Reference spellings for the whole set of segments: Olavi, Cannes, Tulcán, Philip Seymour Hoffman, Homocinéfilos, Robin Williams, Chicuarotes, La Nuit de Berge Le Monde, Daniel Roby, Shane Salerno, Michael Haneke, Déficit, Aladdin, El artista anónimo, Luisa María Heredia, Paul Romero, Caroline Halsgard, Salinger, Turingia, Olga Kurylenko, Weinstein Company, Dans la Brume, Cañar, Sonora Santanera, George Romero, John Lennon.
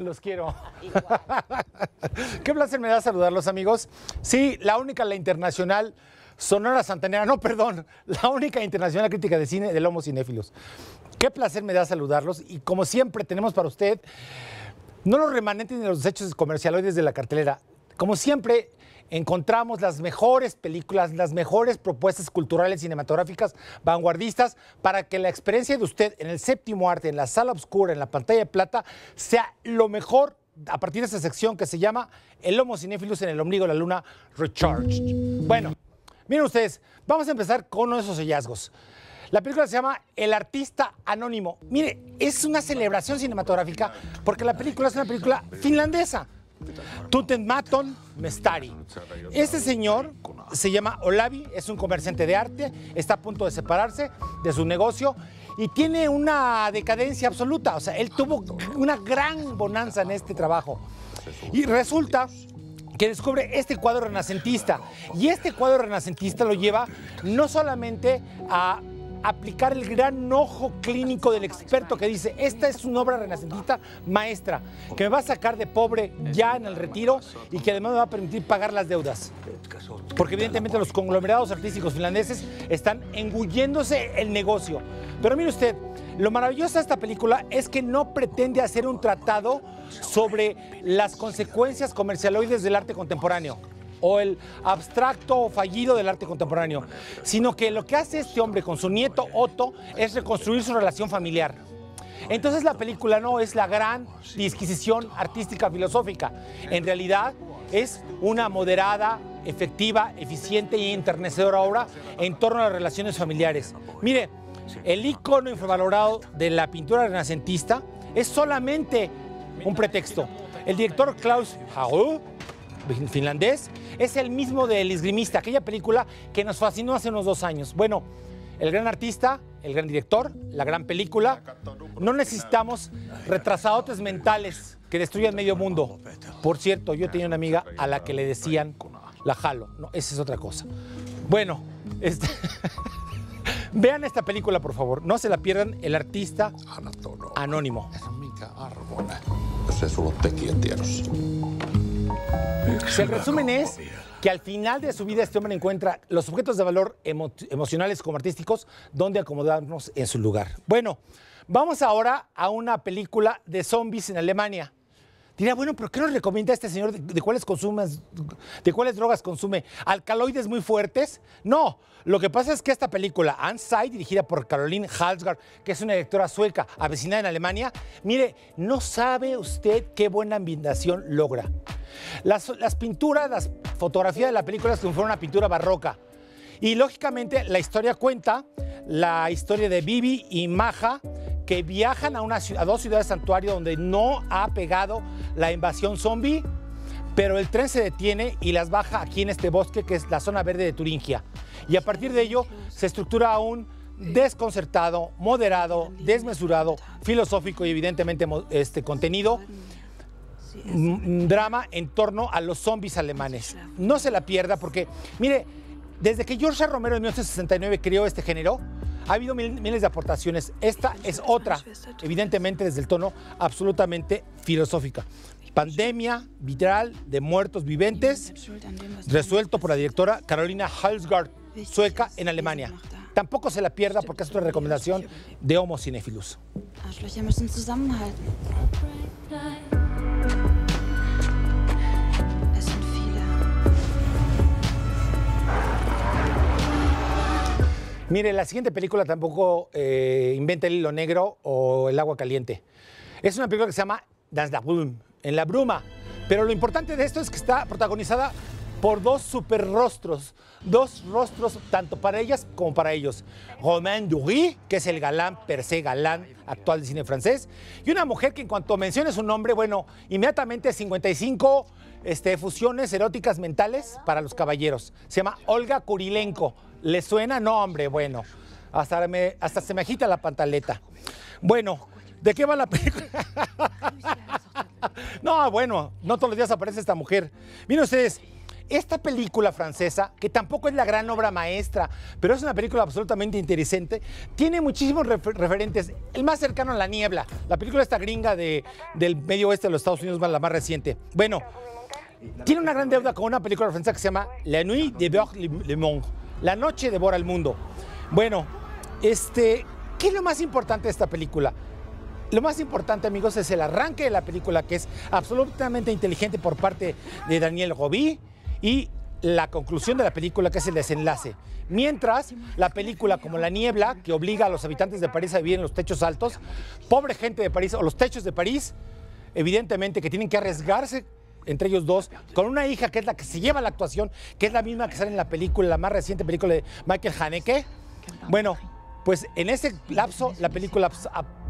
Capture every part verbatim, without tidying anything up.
Los quiero. Igual. Qué placer me da saludarlos, amigos. Sí, la única, la internacional Sonora Santanera, no, perdón, la única internacional crítica de cine del Homocinéfilos. Qué placer me da saludarlos y como siempre tenemos para usted no los remanentes ni los hechos comerciales de la cartelera. Como siempre encontramos las mejores películas, las mejores propuestas culturales, cinematográficas, vanguardistas, para que la experiencia de usted en el séptimo arte, en la sala oscura, en la pantalla de plata, sea lo mejor a partir de esta sección que se llama El Homocinéfilos en el ombligo de la luna, Recharged. Bueno, miren ustedes, vamos a empezar con uno de esos hallazgos. La película se llama El artista anónimo. Mire, es una celebración cinematográfica porque la película es una película finlandesa. Tuten Maton Mestari. Este señor se llama Olavi, es un comerciante de arte, está a punto de separarse de su negocio y tiene una decadencia absoluta. O sea, él tuvo una gran bonanza en este trabajo. Y resulta que descubre este cuadro renacentista. Y este cuadro renacentista lo lleva no solamente a aplicar el gran ojo clínico del experto que dice, esta es una obra renacentista maestra, que me va a sacar de pobre ya en el retiro y que además me va a permitir pagar las deudas. Porque evidentemente los conglomerados artísticos finlandeses están engulléndose el negocio. Pero mire usted, lo maravilloso de esta película es que no pretende hacer un tratado sobre las consecuencias comercialoides del arte contemporáneo o el abstracto o fallido del arte contemporáneo, sino que lo que hace este hombre con su nieto Otto es reconstruir su relación familiar. Entonces la película no es la gran disquisición artística filosófica, en realidad es una moderada, efectiva, eficiente y enternecedora obra en torno a las relaciones familiares. Mire, el icono infravalorado de la pintura renacentista es solamente un pretexto. El director Klaus Hau, finlandés, es el mismo del Esgrimista, aquella película que nos fascinó hace unos dos años. Bueno, el gran artista, el gran director, la gran película, no necesitamos retrasadotes mentales que destruyan medio mundo. Por cierto, yo tenía una amiga a la que le decían la jalo. No, esa es otra cosa. Bueno, este... vean esta película, por favor. No se la pierdan, El artista anónimo. El resumen es que al final de su vida este hombre encuentra los objetos de valor emo emocionales como artísticos donde acomodarnos en su lugar. Bueno, vamos ahora a una película de zombies en Alemania. Dirá, bueno, ¿pero qué nos recomienda este señor? ¿De, de, cuáles consumes, de cuáles drogas consume? ¿Alcaloides muy fuertes? No, lo que pasa es que esta película, Inside, dirigida por Caroline Halsgard, que es una directora sueca avecinada en Alemania, mire, no sabe usted qué buena ambientación logra. Las, las pinturas, las fotografías de la película es como fuera una pintura barroca. Y lógicamente la historia cuenta la historia de Bibi y Maja, que viajan a, una, a dos ciudades santuario donde no ha pegado la invasión zombie, pero el tren se detiene y las baja aquí en este bosque que es la zona verde de Turingia. Y a partir de ello se estructura un desconcertado, moderado, desmesurado, filosófico y evidentemente este contenido drama en torno a los zombies alemanes. No se la pierda porque, mire, desde que George Romero en mil novecientos sesenta y nueve creó este género, ha habido mil, miles de aportaciones. Esta es otra, evidentemente desde el tono absolutamente filosófica. Pandemia viral de muertos viventes, resuelto por la directora Caroline Halsgard, sueca, en Alemania. Tampoco se la pierda porque es otra recomendación de Homocinéfilos. Mire, la siguiente película tampoco eh, inventa el hilo negro o el agua caliente. Es una película que se llama Dans la Brume, en la bruma. Pero lo importante de esto es que está protagonizada por dos superrostros, dos rostros tanto para ellas como para ellos. Romain Duris, que es el galán, per se galán actual de cine francés, y una mujer que en cuanto mencione su nombre, bueno, inmediatamente cincuenta y cinco este, fusiones eróticas mentales para los caballeros. Se llama Olga Kurylenko. ¿Le suena? No, hombre, bueno, hasta, me, hasta se me agita la pantaleta. Bueno, ¿de qué va la película? No, bueno, no todos los días aparece esta mujer. Miren ustedes, esta película francesa, que tampoco es la gran obra maestra, pero es una película absolutamente interesante, tiene muchísimos refer referentes. El más cercano a La Niebla, la película esta gringa de, del medio oeste de los Estados Unidos, la más reciente. Bueno, tiene una gran deuda con una película francesa que se llama La Nuit de Berge Le Monde, La Noche Devora el Mundo. Bueno, este, ¿qué es lo más importante de esta película? Lo más importante, amigos, es el arranque de la película, que es absolutamente inteligente por parte de Daniel Roby, y la conclusión de la película, que es el desenlace. Mientras, la película como La Niebla, que obliga a los habitantes de París a vivir en los techos altos, pobre gente de París, o los techos de París, evidentemente que tienen que arriesgarse entre ellos dos, con una hija que es la que se lleva la actuación, que es la misma que sale en la película, la más reciente película de Michael Haneke. Bueno, pues en ese lapso, la película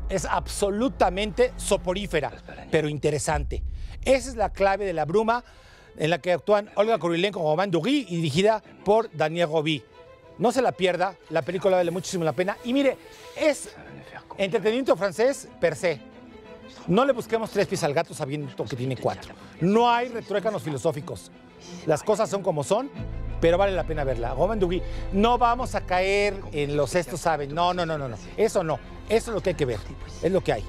es absolutamente soporífera, pero interesante. Esa es la clave de La Bruma, en la que actúan Olga Kurylenko, Romain Duris, y dirigida por Daniel Gobi. No se la pierda, la película vale muchísimo la pena. Y mire, es entretenimiento francés per se. No le busquemos tres pies al gato sabiendo que tiene cuatro. No hay retruécanos filosóficos. Las cosas son como son, pero vale la pena verla. Romain Duris, no vamos a caer en los estos saben. No, no, no, no, no. Eso no. Eso es lo que hay que ver. Es lo que hay.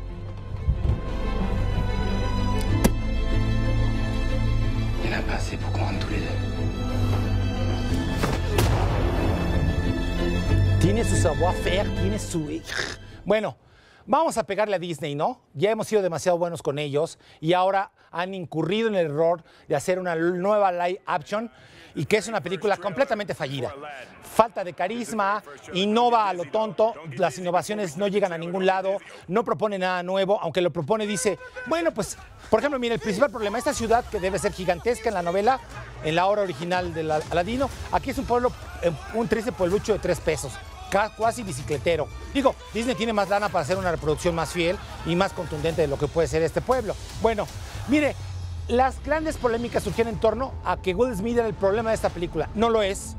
Tiene su savoir-faire, tiene su... Bueno, vamos a pegarle a Disney, ¿no? Ya hemos sido demasiado buenos con ellos y ahora han incurrido en el error de hacer una nueva live action y que es una película completamente fallida. Falta de carisma, innova a lo tonto, las innovaciones no llegan a ningún lado, no propone nada nuevo, aunque lo propone dice, bueno, pues, por ejemplo, mire, el principal problema, esta ciudad que debe ser gigantesca en la novela, en la obra original de Aladino, aquí es un pueblo, un triste pueblucho de tres pesos, casi bicicletero. Digo, Disney tiene más lana para hacer una reproducción más fiel y más contundente de lo que puede ser este pueblo. Bueno, mire, las grandes polémicas surgían en torno a que Will Smith era el problema de esta película. No lo es.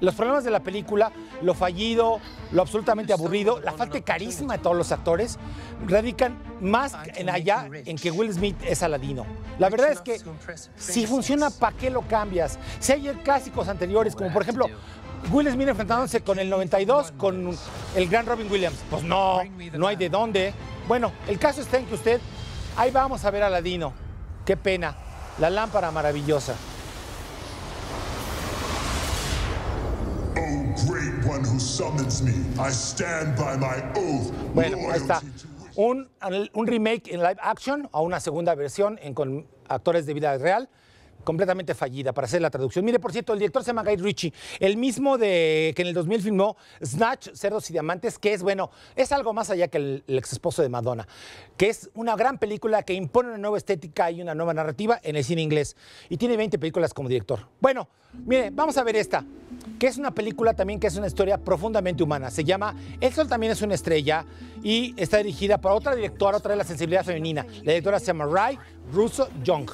Los problemas de la película, lo fallido, lo absolutamente aburrido, la falta de carisma de todos los actores, radican más en allá en que Will Smith es Aladino. La verdad es que si funciona, ¿para qué lo cambias? Si hay clásicos anteriores, como por ejemplo Will Smith enfrentándose con el noventa y dos, con el gran Robin Williams. Pues no, no hay de dónde. Bueno, el caso está en que usted, ahí vamos a ver a Aladino. Qué pena, la lámpara maravillosa. Bueno, ahí está. Un, un remake en live action a una segunda versión en, con actores de vida real, completamente fallida para hacer la traducción. Mire, por cierto, el director se llama Guy Ritchie, el mismo de que en el dos mil filmó Snatch, Cerdos y Diamantes, que es, bueno, es algo más allá que el, el ex esposo de Madonna, que es una gran película que impone una nueva estética y una nueva narrativa en el cine inglés. Y tiene veinte películas como director. Bueno, mire, vamos a ver esta, que es una película también que es una historia profundamente humana. Se llama El Sol también es una estrella y está dirigida por otra directora, otra de la sensibilidad femenina. La directora se llama Rai Russo-Jong.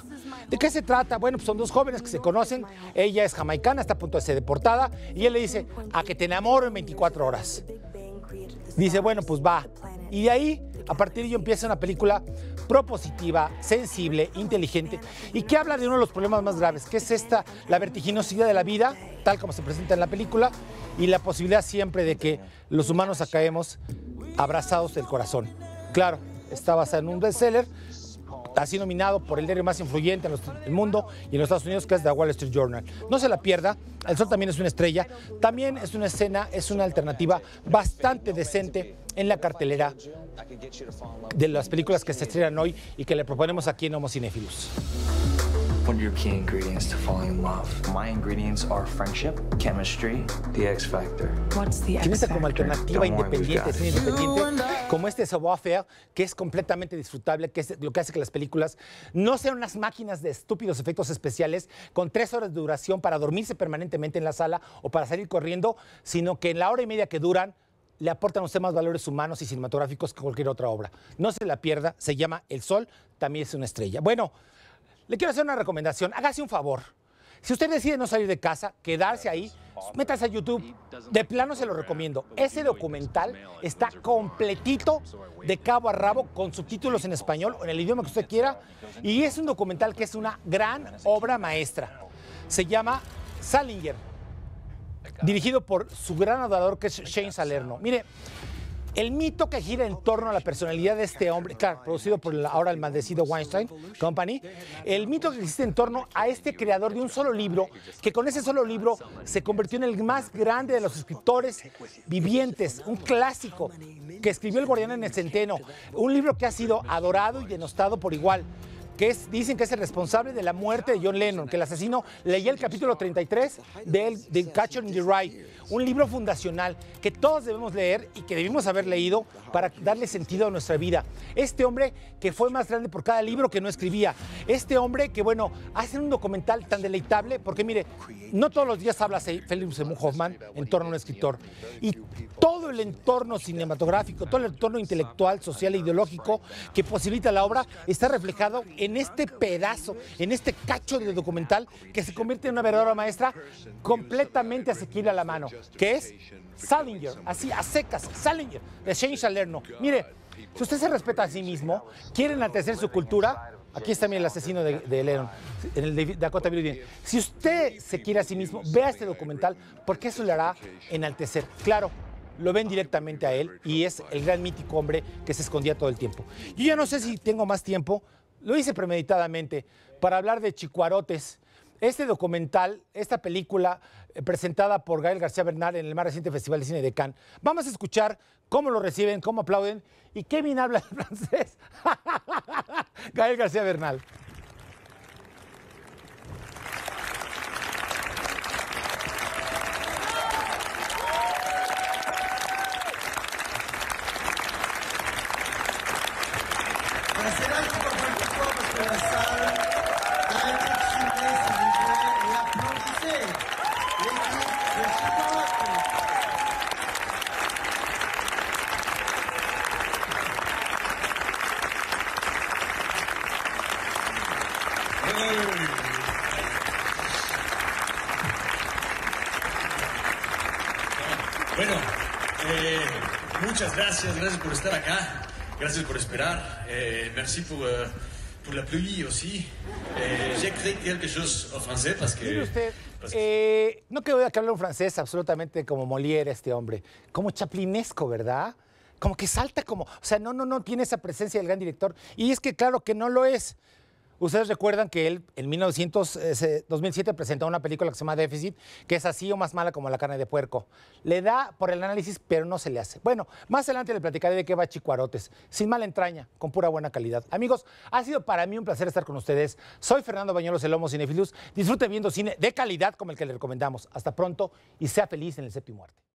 ¿De qué se trata? Bueno, pues son dos jóvenes que se conocen. Ella es jamaicana, está a punto de ser deportada y él le dice, a que te enamoro en veinticuatro horas. Dice, bueno, pues va. Y de ahí, a partir de ello, empieza una película propositiva, sensible, inteligente y que habla de uno de los problemas más graves, que es esta, la vertiginosidad de la vida, tal como se presenta en la película, y la posibilidad siempre de que los humanos acabemos abrazados del corazón. Claro, está basada en un bestseller, así nominado por el diario más influyente en el mundo y en los Estados Unidos, que es The Wall Street Journal. No se la pierda, El Sol también es una estrella, también es una escena, es una alternativa bastante decente en la cartelera de las películas que se estrenan hoy y que le proponemos aquí en Homocinéfilos. What are your key ingredients to falling in love? My ingredients are friendship, chemistry, the X Factor. What's the X Factor? Como alternativa independiente, cine independiente, como este savoir-faire, que es completamente disfrutable, que es lo que hace que las películas no sean unas máquinas de estúpidos efectos especiales con tres horas de duración para dormirse permanentemente en la sala o para salir corriendo, sino que en la hora y media que duran le aportan a usted más valores humanos y cinematográficos que cualquier otra obra. No se la pierda, se llama El Sol también es una estrella. Bueno, le quiero hacer una recomendación, hágase un favor. Si usted decide no salir de casa, quedarse ahí, métase a YouTube, de plano se lo recomiendo. Ese documental está completito de cabo a rabo con subtítulos en español o en el idioma que usted quiera y es un documental que es una gran obra maestra. se llama Salinger, dirigido por su gran adorador que es Shane Salerno. Mire, el mito que gira en torno a la personalidad de este hombre, claro, producido por el, ahora el maldecido Weinstein Company, el mito que existe en torno a este creador de un solo libro, que con ese solo libro se convirtió en el más grande de los escritores vivientes, un clásico que escribió el guardián en el centeno, un libro que ha sido adorado y denostado por igual, que es, dicen que es el responsable de la muerte de John Lennon, que el asesino leía el capítulo treinta y tres de, de Catcher in the Rye, un libro fundacional que todos debemos leer y que debimos haber leído para darle sentido a nuestra vida. Este hombre que fue más grande por cada libro que no escribía. Este hombre que, bueno, hace un documental tan deleitable, porque mire, no todos los días habla Philip Seymour Hoffman en torno a un escritor. Y todo el entorno cinematográfico, todo el entorno intelectual, social e ideológico que posibilita la obra está reflejado en en este pedazo, en este cacho de documental que se convierte en una verdadera maestra completamente asequible a la mano, que es Salinger, así a secas, Salinger, de Shane Salerno. Mire, si usted se respeta a sí mismo, quiere enaltecer su cultura, aquí está también el asesino de, de Lennon, en el de Dakota Birding. Si usted se quiere a sí mismo, vea este documental, porque eso le hará enaltecer. Claro, lo ven directamente a él y es el gran mítico hombre que se escondía todo el tiempo. Yo ya no sé si tengo más tiempo. Lo hice premeditadamente para hablar de Chicuarotes. Este documental, esta película eh, presentada por Gael García Bernal en el más reciente Festival de Cine de Cannes. Vamos a escuchar cómo lo reciben, cómo aplauden y qué bien habla el francés. Gael García Bernal. Gracias, gracias por estar acá, gracias por esperar, eh, merci pour, euh, pour la pluie aussi. Eh, J'ai créé quelque chose en français parce que... Mire usted, parce eh, que... no creo que hable un francés absolutamente como Molière este hombre, como chaplinesco, ¿verdad? Como que salta como... O sea, no, no, no tiene esa presencia del gran director. Y es que claro que no lo es. Ustedes recuerdan que él en dos mil siete presentó una película que se llama Déficit, que es así o más mala como la carne de puerco. Le da por el análisis, pero no se le hace. Bueno, más adelante le platicaré de qué va Chicuarotes, sin mala entraña, con pura buena calidad. Amigos, ha sido para mí un placer estar con ustedes. Soy Fernando Bañuelos, el Homocinéfilos. Disfrute viendo cine de calidad como el que le recomendamos. Hasta pronto y sea feliz en el séptimo arte.